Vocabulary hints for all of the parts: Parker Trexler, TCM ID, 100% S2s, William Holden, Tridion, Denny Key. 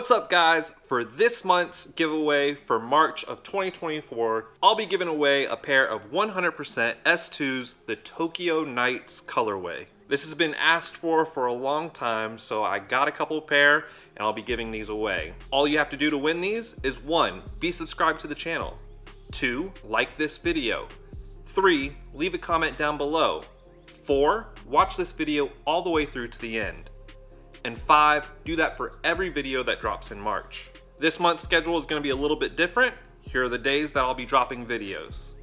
What's up guys? For this month's giveaway for March of 2024, I'll be giving away a pair of 100% S2s, the Tokyo Nights colorway. This has been asked for a long time, so I got a couple pair and I'll be giving these away. All you have to do to win these is 1, be subscribed to the channel. 2, like this video. 3, leave a comment down below. 4, watch this video all the way through to the end. And 5, do that for every video that drops in March. This month's schedule is going to be a little bit different. Here are the days that I'll be dropping videos.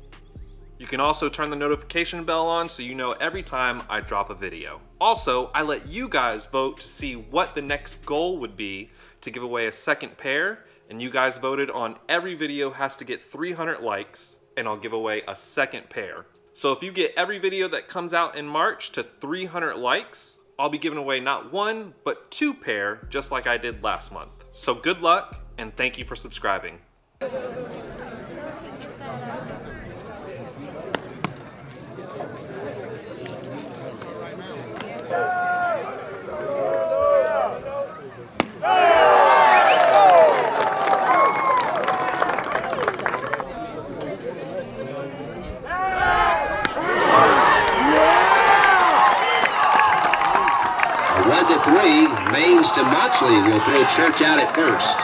You can also turn the notification bell on so you know every time I drop a video. Also, I let you guys vote to see what the next goal would be to give away a second pair, and you guys voted on every video has to get 300 likes, and I'll give away a second pair. So if you get every video that comes out in March to 300 likes, I'll be giving away not 1, but 2 pair, just like I did last month. So good luck, and thank you for subscribing. Three, Maines to Moxley will throw Church out at first.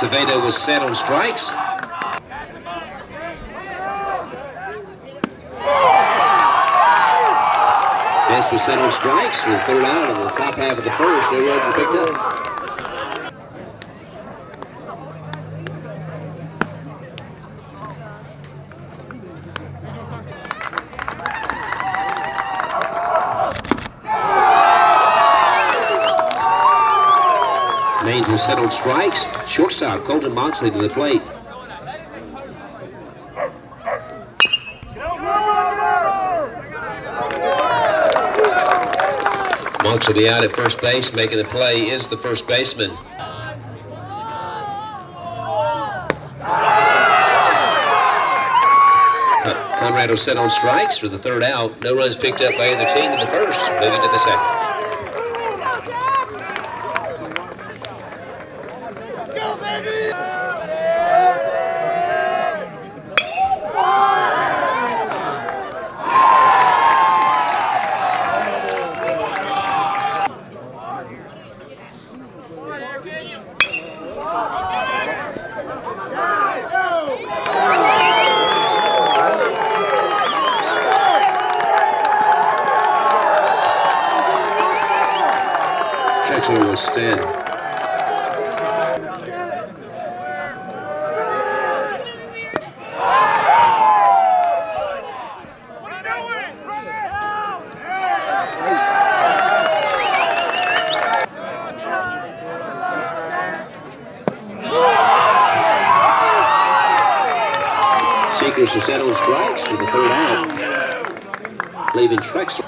Acevedo was set on strikes. Best was set on strikes. Will throw it out of the top half of the first. No runs are picked up. Maines will settle strikes. Shortstop Colton Moxley to the plate. Moxley out at first base, making the play is the first baseman. Conrad will set on strikes for the third out. No runs picked up by either team in the first. Moving to the second. Trexler was standing. Seekers to settle strikes for the third out, leaving Trexler.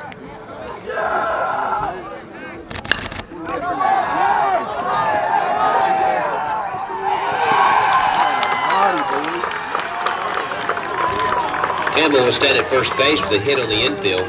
Campbell will stand at first base with a hit on the infield.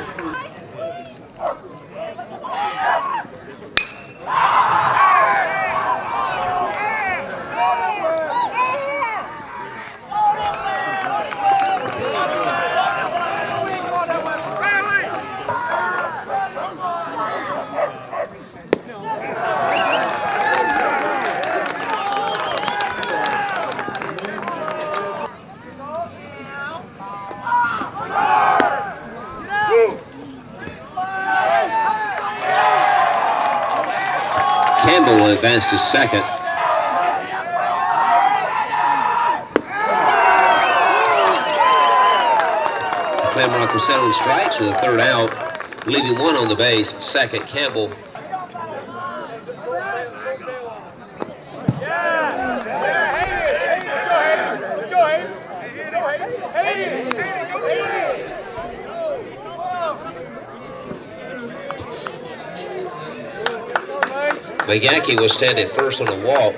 Campbell will advance to second. Clamrock will settle strikes with a third out, leaving 1 on the base. Second, Campbell. Magyaki will stand at first on the walk.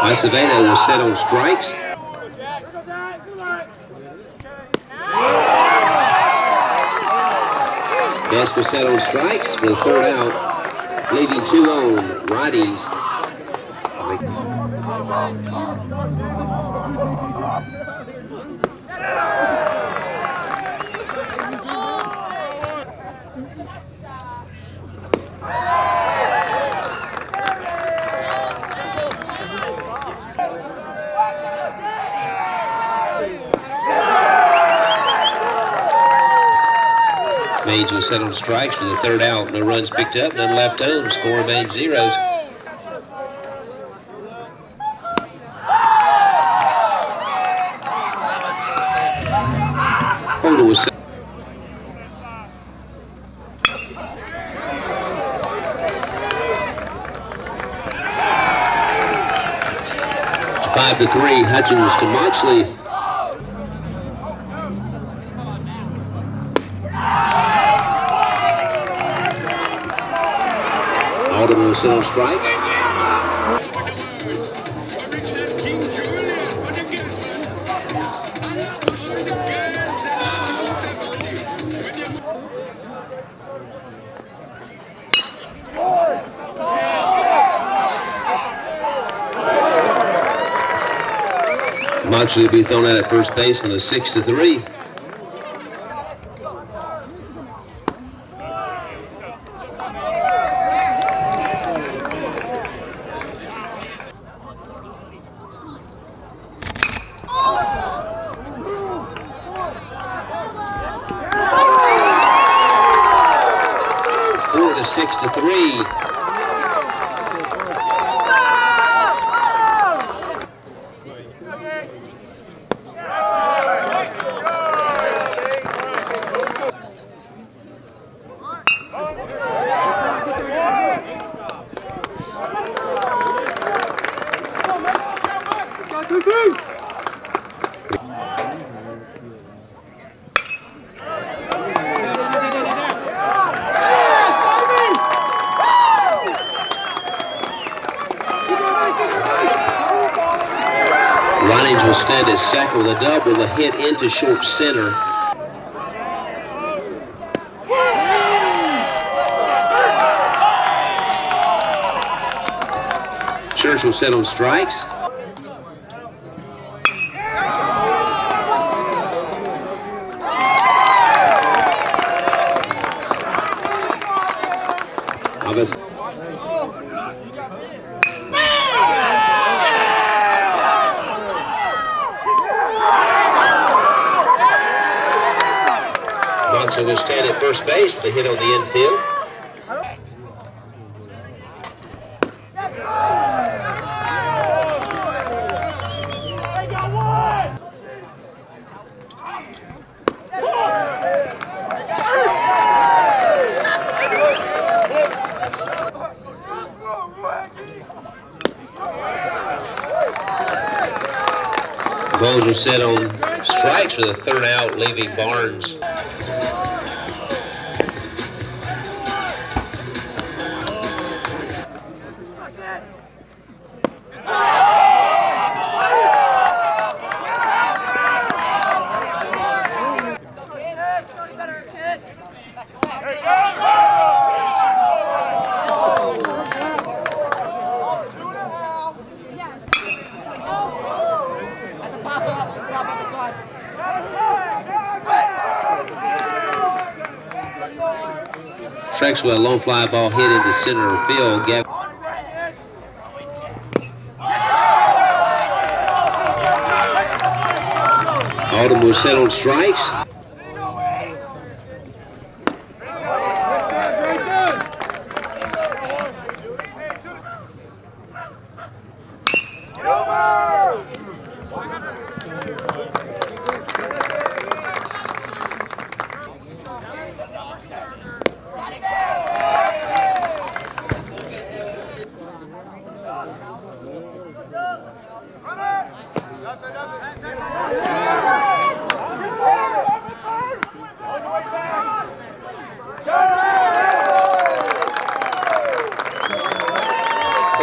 Acevedo was set on strikes. Best was set on strikes for the third out, leaving two on righties. Mage was set on strikes for the third out. No runs picked up, none left on. Score remains zeros. Holder was set. To 5-3, Hutchins to Moxley. Alderman was set on strikes. Moxley will be thrown out at first base on a 6-3. To 6-3. Ronage will stand at second with a double, the hit into short center. Church will set on strikes. Moxley will stand at first base with a hit on the infield. Balls were set on strikes for the third out, leaving Barnes. Trexwell, long fly ball hit into center field. Alderman was set on strikes.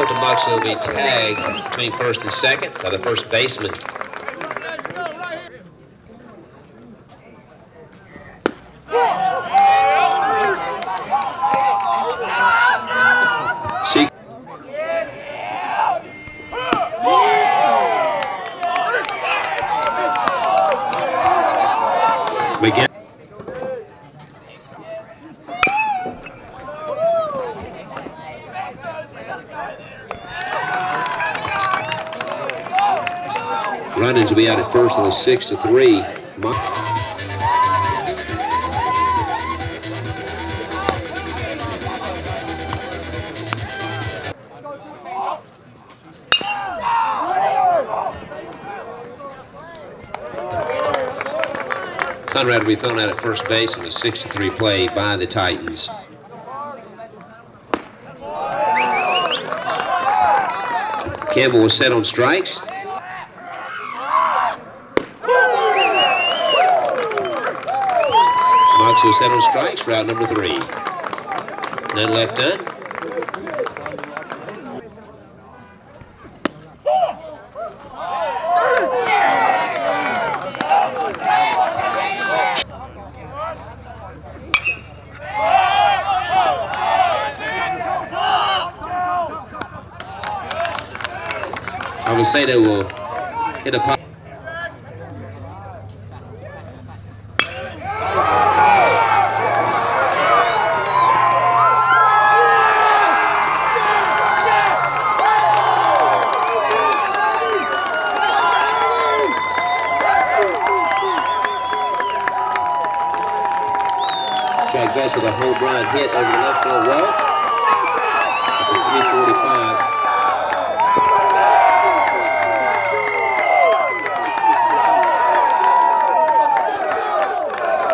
The Bucks will be tagged between first and second by the first baseman. Runnings will be out at first on the 6-3. Conrad will be thrown out at first base on a 6-3 play by the Titans. Campbell was set on strikes. Who set on strikes, route number 3. None left done. I would say they will hit a pop. With a home run hit over the left field wall. 345.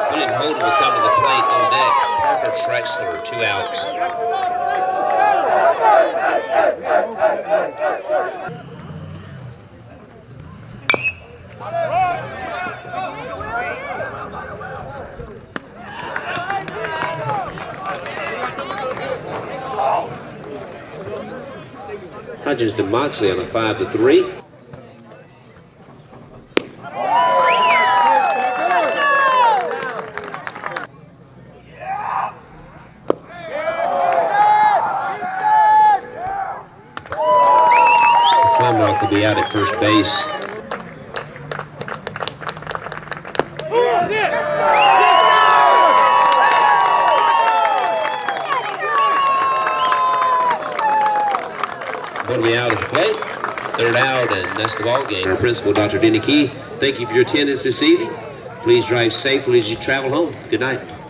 William Holden will come to the plate on deck. Parker Trexler, 2 outs. Hodges to Moxley on a 5-3. Plumrock will be out at first base. Going to be out of the plate. 3rd out, and that's the ball game. Our principal, Dr. Denny Key, thank you for your attendance this evening. Please drive safely as you travel home. Good night.